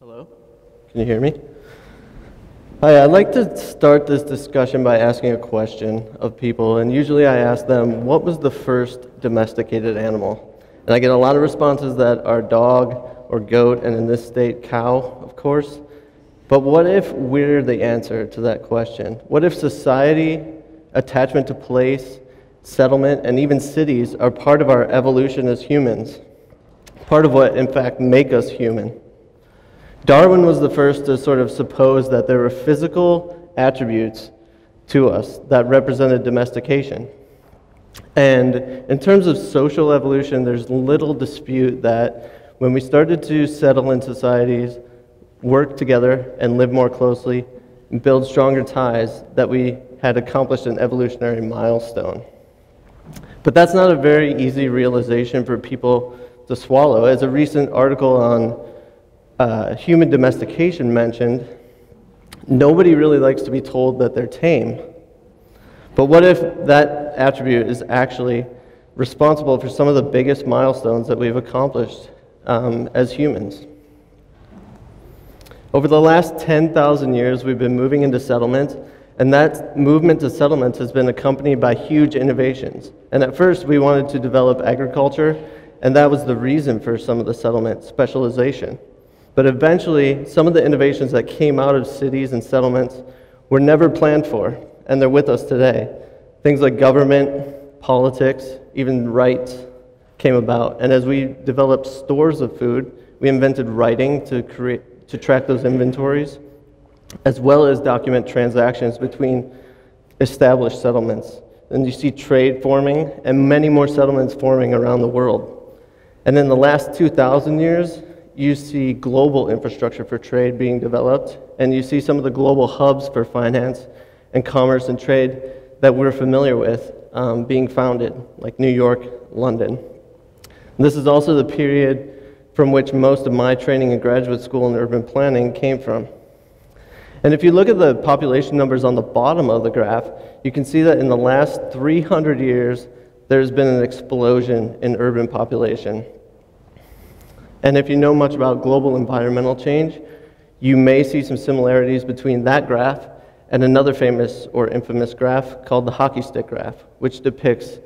Hello? Can you hear me? Hi, I'd like to start this discussion by asking a question of people, and usually I ask them, what was the first domesticated animal? And I get a lot of responses that are dog or goat, and in this state, cow, of course. But what if we're the answer to that question? What if society, attachment to place, settlement, and even cities are part of our evolution as humans? Part of what, in fact, make us human. Darwin was the first to sort of suppose that there were physical attributes to us that represented domestication. And in terms of social evolution, there's little dispute that when we started to settle in societies, work together and live more closely, and build stronger ties, that we had accomplished an evolutionary milestone. But that's not a very easy realization for people to swallow. As a recent article on human domestication mentioned, nobody really likes to be told that they're tame. But what if that attribute is actually responsible for some of the biggest milestones that we've accomplished as humans? Over the last 10,000 years, we've been moving into settlements, and that movement to settlements has been accompanied by huge innovations. And at first, we wanted to develop agriculture, and that was the reason for some of the settlement specialization. But eventually, some of the innovations that came out of cities and settlements were never planned for, and they're with us today. Things like government, politics, even rights came about. And as we developed stores of food, we invented writing to track those inventories, as well as document transactions between established settlements. And you see trade forming and many more settlements forming around the world. And in the last 2,000 years, you see global infrastructure for trade being developed, and you see some of the global hubs for finance and commerce and trade that we're familiar with being founded, like New York, London. And this is also the period from which most of my training in graduate school and urban planning came from. And if you look at the population numbers on the bottom of the graph, you can see that in the last 300 years, there's been an explosion in urban population. And if you know much about global environmental change, you may see some similarities between that graph and another famous or infamous graph called the hockey stick graph, which depicts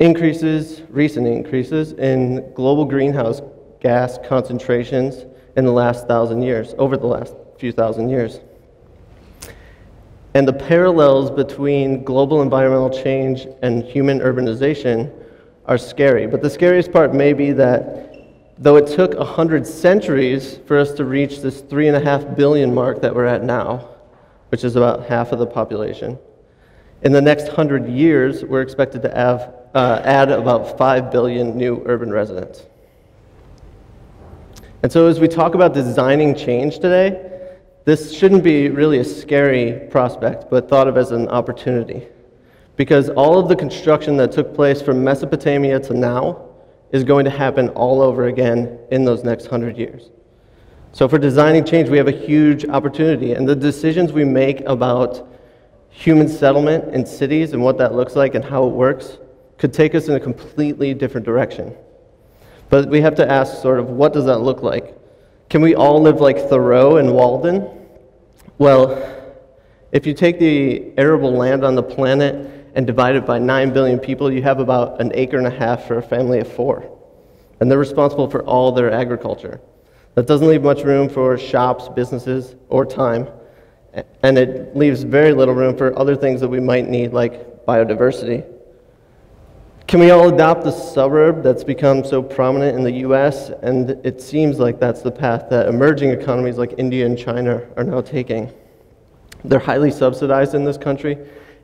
recent increases in global greenhouse gas concentrations in the last thousand years, over the last few thousand years. And the parallels between global environmental change and human urbanization are scary. But the scariest part may be that though it took 100 centuries for us to reach this 3.5 billion mark that we're at now, which is about half of the population, in the next 100 years, we're expected to have, add about 5 billion new urban residents. And so as we talk about designing change today, this shouldn't be really a scary prospect, but thought of as an opportunity. Because all of the construction that took place from Mesopotamia to now is going to happen all over again in those next 100 years. So for designing change, we have a huge opportunity, and the decisions we make about human settlement in cities and what that looks like and how it works could take us in a completely different direction. But we have to ask sort of, what does that look like? Can we all live like Thoreau and Walden? Well, if you take the arable land on the planet and divide it by 9 billion people, you have about 1.5 acres for a family of 4. And they're responsible for all their agriculture. That doesn't leave much room for shops, businesses, or time. And it leaves very little room for other things that we might need, like biodiversity. Can we all adopt the suburb that's become so prominent in the US? And it seems like that's the path that emerging economies like India and China are now taking. They're highly subsidized in this country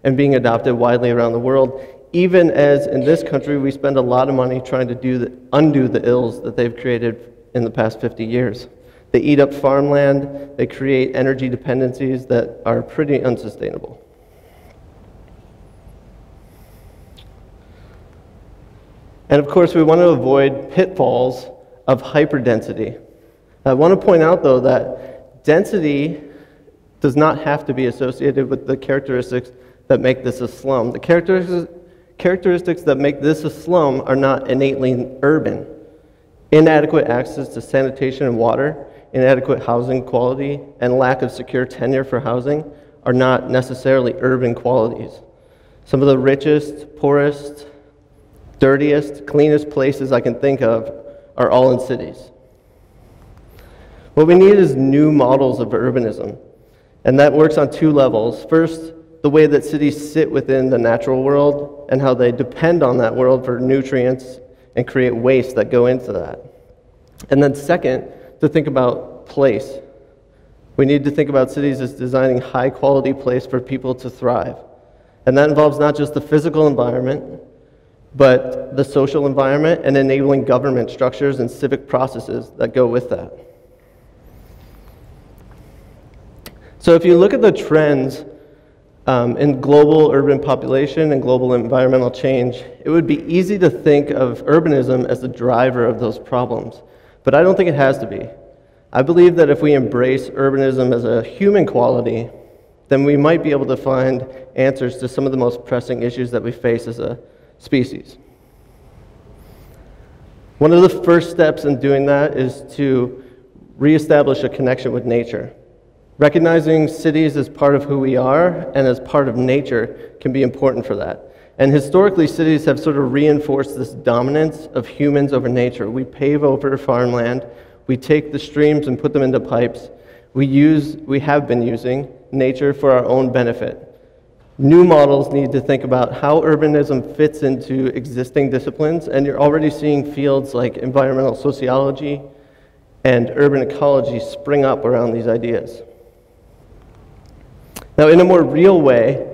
and being adopted widely around the world, even as in this country we spend a lot of money trying to undo the ills that they've created in the past 50 years. They eat up farmland, they create energy dependencies that are pretty unsustainable. And of course we want to avoid pitfalls of hyperdensity. I want to point out though that density does not have to be associated with the characteristics that make this a slum. The characteristics that make this a slum are not innately urban. Inadequate access to sanitation and water, inadequate housing quality, and lack of secure tenure for housing are not necessarily urban qualities. Some of the richest, poorest, dirtiest, cleanest places I can think of are all in cities. What we need is new models of urbanism, and that works on two levels. First, the way that cities sit within the natural world and how they depend on that world for nutrients and create waste that go into that. And then second, to think about place. We need to think about cities as designing high quality place for people to thrive. And that involves not just the physical environment, but the social environment and enabling government structures and civic processes that go with that. So if you look at the trends in global urban population and global environmental change, it would be easy to think of urbanism as the driver of those problems. But I don't think it has to be. I believe that if we embrace urbanism as a human quality, then we might be able to find answers to some of the most pressing issues that we face as a species. One of the first steps in doing that is to reestablish a connection with nature. Recognizing cities as part of who we are and as part of nature can be important for that. And historically, cities have sort of reinforced this dominance of humans over nature. We pave over farmland, we take the streams and put them into pipes, we have been using nature for our own benefit. New models need to think about how urbanism fits into existing disciplines, and you're already seeing fields like environmental sociology and urban ecology spring up around these ideas. Now, in a more real way,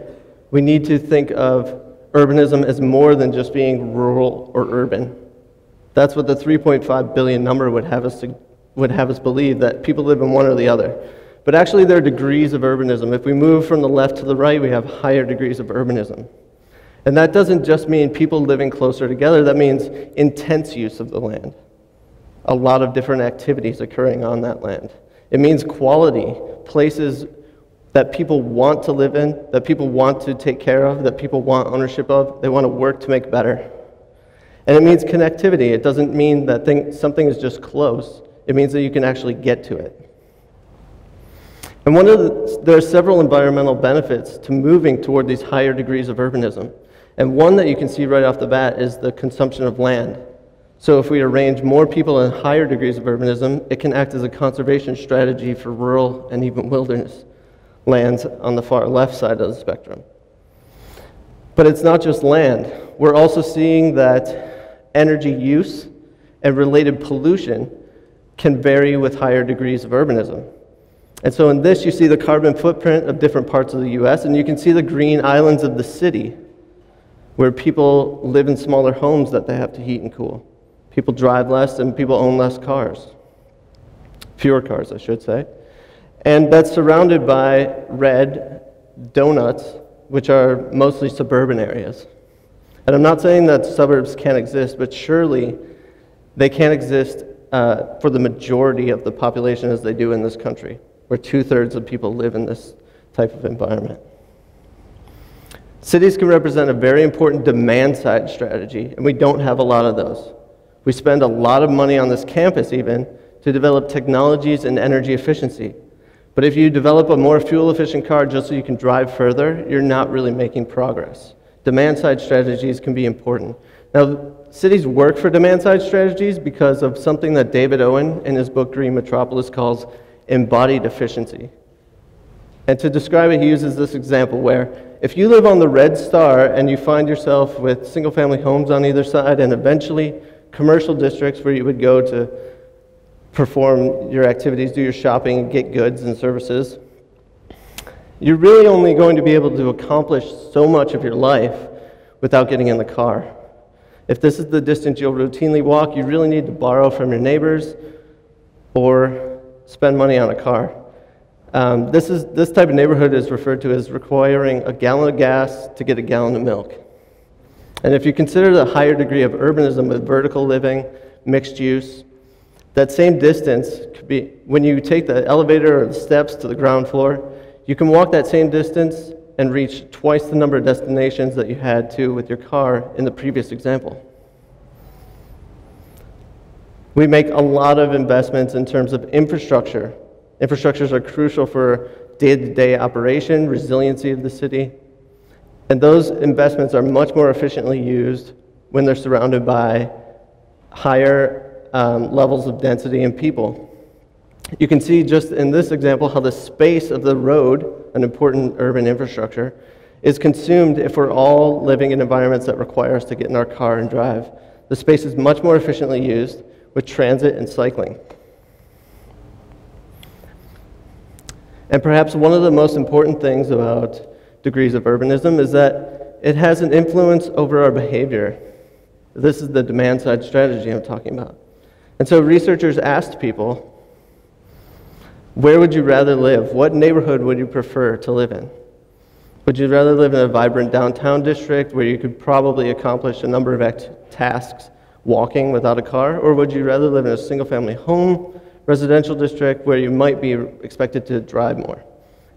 we need to think of urbanism is more than just being rural or urban. That's what the 3.5 billion number would have us believe, that people live in one or the other. But actually there are degrees of urbanism. If we move from the left to the right, we have higher degrees of urbanism. And that doesn't just mean people living closer together, that means intense use of the land. A lot of different activities occurring on that land. It means quality, places that people want to live in, that people want to take care of, that people want ownership of, they want to work to make better. And it means connectivity. It doesn't mean that something is just close. It means that you can actually get to it. And there are several environmental benefits to moving toward these higher degrees of urbanism. And one that you can see right off the bat is the consumption of land. So if we arrange more people in higher degrees of urbanism, it can act as a conservation strategy for rural and even wilderness lands on the far left side of the spectrum. But it's not just land. We're also seeing that energy use and related pollution can vary with higher degrees of urbanism. And so in this, you see the carbon footprint of different parts of the US, and you can see the green islands of the city, where people live in smaller homes that they have to heat and cool. People drive less and people own less cars. Fewer cars, I should say. And that's surrounded by red donuts, which are mostly suburban areas. And I'm not saying that suburbs can't exist, but surely they can't exist for the majority of the population as they do in this country, where 2/3 of people live in this type of environment. Cities can represent a very important demand-side strategy, and we don't have a lot of those. We spend a lot of money on this campus, even, to develop technologies and energy efficiency. But if you develop a more fuel-efficient car just so you can drive further, you're not really making progress. Demand-side strategies can be important. Now, cities work for demand-side strategies because of something that David Owen, in his book Green Metropolis, calls embodied efficiency. And to describe it, he uses this example where if you live on the red star and you find yourself with single-family homes on either side and eventually commercial districts where you would go to perform your activities, do your shopping, get goods and services, you're really only going to be able to accomplish so much of your life without getting in the car. If this is the distance you'll routinely walk, you really need to borrow from your neighbors or spend money on a car. This type of neighborhood is referred to as requiring a gallon of gas to get a gallon of milk. And if you consider the higher degree of urbanism with vertical living, mixed use, that same distance could be, when you take the elevator or the steps to the ground floor, you can walk that same distance and reach twice the number of destinations that you had to with your car in the previous example. We make a lot of investments in terms of infrastructure. Infrastructures are crucial for day-to-day operation, resiliency of the city. And those investments are much more efficiently used when they're surrounded by higher levels of density and people. You can see just in this example how the space of the road, an important urban infrastructure, is consumed if we're all living in environments that require us to get in our car and drive. The space is much more efficiently used with transit and cycling. And perhaps one of the most important things about degrees of urbanism is that it has an influence over our behavior. This is the demand side strategy I'm talking about. And so researchers asked people, where would you rather live? What neighborhood would you prefer to live in? Would you rather live in a vibrant downtown district where you could probably accomplish a number of tasks walking without a car? Or would you rather live in a single-family home residential district where you might be expected to drive more?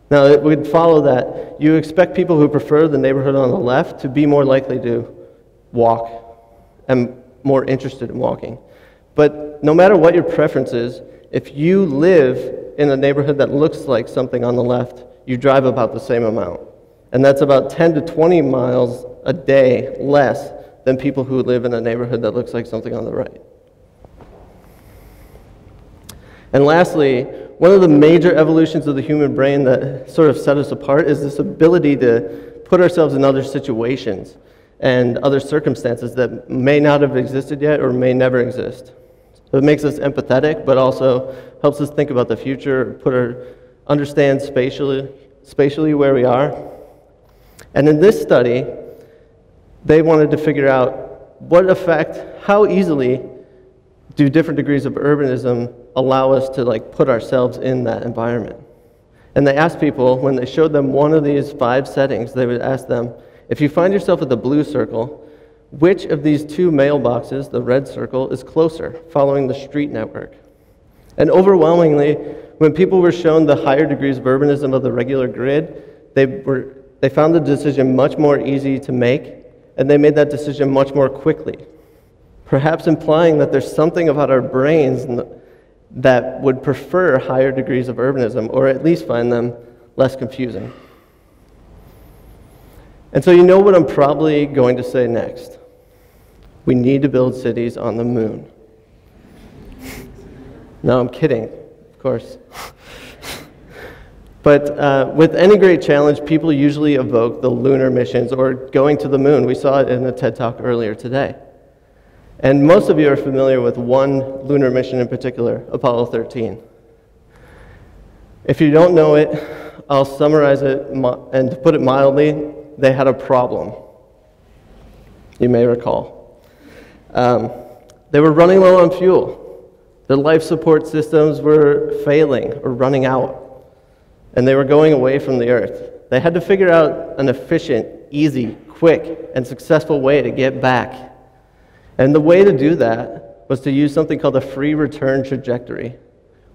Now, it would follow that you expect people who prefer the neighborhood on the left to be more likely to walk and more interested in walking. But no matter what your preference is, if you live in a neighborhood that looks like something on the left, you drive about the same amount. And that's about 10 to 20 miles a day less than people who live in a neighborhood that looks like something on the right. And lastly, one of the major evolutions of the human brain that sort of set us apart is this ability to put ourselves in other situations and other circumstances that may not have existed yet or may never exist. So it makes us empathetic, but also helps us think about the future, understand spatially where we are. And in this study, they wanted to figure out what effect, how easily do different degrees of urbanism allow us to put ourselves in that environment. And they asked people, when they showed them one of these 5 settings, they would ask them, if you find yourself at the blue circle, which of these 2 mailboxes, the red circle, is closer, following the street network? And overwhelmingly, when people were shown the higher degrees of urbanism of the regular grid, they found the decision much more easy to make, and they made that decision much more quickly, perhaps implying that there's something about our brains that would prefer higher degrees of urbanism, or at least find them less confusing. And so you know what I'm probably going to say next. We need to build cities on the moon. No, I'm kidding, of course. But with any great challenge, people usually evoke the lunar missions or going to the moon. We saw it in a TED Talk earlier today. And most of you are familiar with one lunar mission in particular, Apollo 13. If you don't know it, I'll summarize it, and to put it mildly, they had a problem, you may recall. They were running low on fuel. Their life support systems were failing or running out, and they were going away from the Earth. They had to figure out an efficient, easy, quick, and successful way to get back. And the way to do that was to use something called a free return trajectory,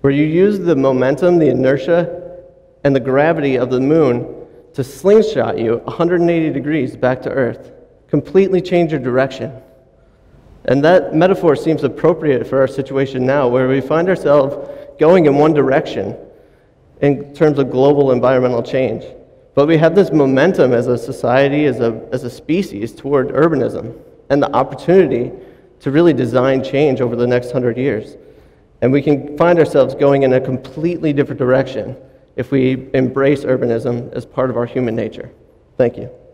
where you use the momentum, the inertia, and the gravity of the moon to slingshot you 180 degrees back to Earth, completely change your direction. And that metaphor seems appropriate for our situation now, where we find ourselves going in one direction in terms of global environmental change. But we have this momentum as a society, as a species, toward urbanism and the opportunity to really design change over the next 100 years. And we can find ourselves going in a completely different direction if we embrace urbanism as part of our human nature. Thank you.